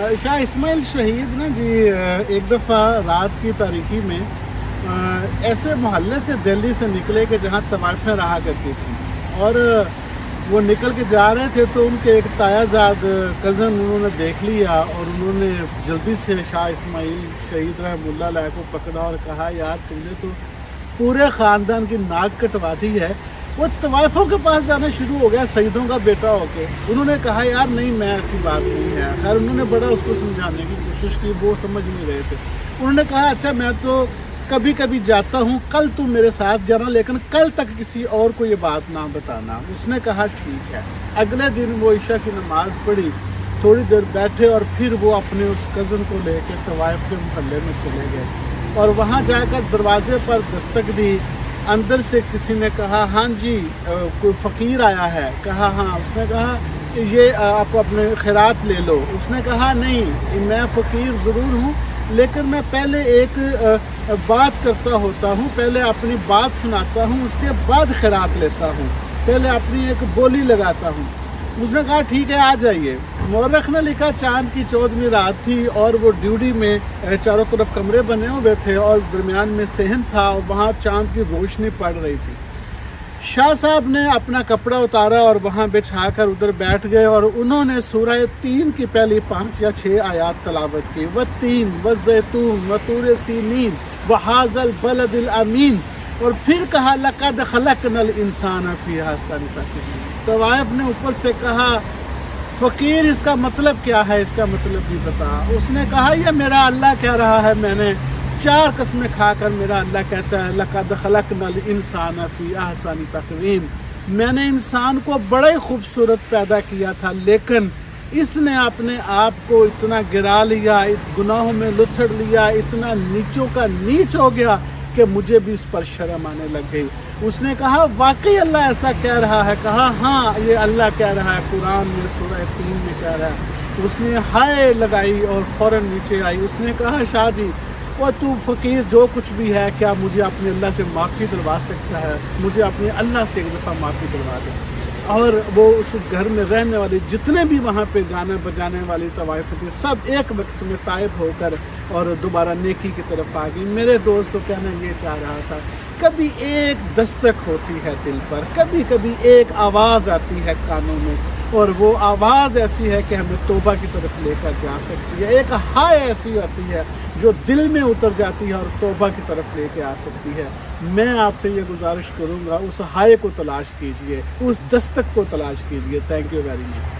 शाह इस्माइल शहीद ना जी एक दफ़ा रात की तारीकी में ऐसे मोहल्ले से दिल्ली से निकले के जहाँ तवाइफें रहा करती थी और वो निकल के जा रहे थे तो उनके एक तायाजाद कज़न उन्होंने देख लिया और उन्होंने जल्दी से शाह इस्माइल शहीद रहमतुल्लाह अलैह को पकड़ा और कहा यार तुमने तो पूरे ख़ानदान की नाक कटवा दी है। वो तवाइफों के पास जाना शुरू हो गया शहीदों का बेटा होके। उन्होंने कहा यार नहीं मैं ऐसी बात नहीं है। खैर उन्होंने बड़ा उसको समझाने की कोशिश की, वो समझ नहीं रहे थे। उन्होंने कहा अच्छा मैं तो कभी कभी जाता हूँ, कल तुम मेरे साथ जाना लेकिन कल तक किसी और को ये बात ना बताना। उसने कहा ठीक है। अगले दिन वो ईशा की नमाज़ पढ़ी, थोड़ी देर बैठे और फिर वो अपने उस कज़न को ले कर तवाइफ के मोहल्ले में चले गए और वहाँ जाकर दरवाजे पर दस्तक दी। अंदर से किसी ने कहा हाँ जी कोई फ़कीर आया है। कहा हाँ। उसने कहा ये आप अपने खैरात ले लो। उसने कहा नहीं मैं फ़कीर ज़रूर हूँ लेकिन मैं पहले एक बात करता होता हूँ, पहले अपनी बात सुनाता हूँ उसके बाद खैरात लेता हूँ, पहले अपनी एक बोली लगाता हूँ। उसने कहा ठीक है आ जाइए। मौरख ने लिखा चांद की 14वीं रात थी और वो ड्यूटी में चारों तरफ कमरे बने हुए थे और दरमियान में सहन था और वहाँ चांद की रोशनी पड़ रही थी। शाह साहब ने अपना कपड़ा उतारा और वहाँ बिछा कर उधर बैठ गए और उन्होंने सूरा तीन की पहली 5 या 6 आयात तलावत की। व तीन व जैतून व तूर सीनीन व हाजल बलदिल अमीन। और फिर कहा लक़द खलक़नल इंसान फ़ी अहसन तक़वीम। तवाइफ ने ऊपर से कहा फ़कीर इसका मतलब क्या है, इसका मतलब भी बता। उसने कहा यह मेरा अल्लाह कह रहा है, मैंने 4 कसमें खाकर मेरा अल्लाह कहता है लक़द खलक़नल इंसान फ़ी अहसन तक़वीम। मैंने इंसान को बड़ा ही खूबसूरत पैदा किया था लेकिन इसने अपने आप को इतना गिरा लिया, गुनाहों में लुथड़ लिया, इतना नीचों का नीच हो गया कि मुझे भी इस पर शर्म आने लग गई। उसने कहा वाकई अल्लाह ऐसा कह रहा है। कहा हाँ ये अल्लाह कह रहा है, कुरान में सूरह 3 में कह रहा है। उसने हाय लगाई और फ़ौरन नीचे आई। उसने कहा शाह जी वो तू फ़कीर जो कुछ भी है क्या मुझे अपने अल्लाह से माफ़ी दिलवा सकता है, मुझे अपने अल्लाह से एक दफ़ा माफ़ी दिलवा दे। और वो उस घर में रहने वाले जितने भी वहाँ पे गाने बजाने वाली तवाइफ थी सब एक वक्त में तायब होकर और दोबारा नेकी की तरफ आ गई। मेरे दोस्त तो कहना ये चाह रहा था कभी एक दस्तक होती है दिल पर, कभी कभी एक आवाज़ आती है कानों में और वो आवाज़ ऐसी है कि हमें तौबा की तरफ लेकर जा सकती है। एक हाय ऐसी आती है जो दिल में उतर जाती है और तौबा की तरफ लेके आ सकती है। मैं आपसे ये गुजारिश करूँगा उस हाय को तलाश कीजिए, उस दस्तक को तलाश कीजिए। Thank you very much.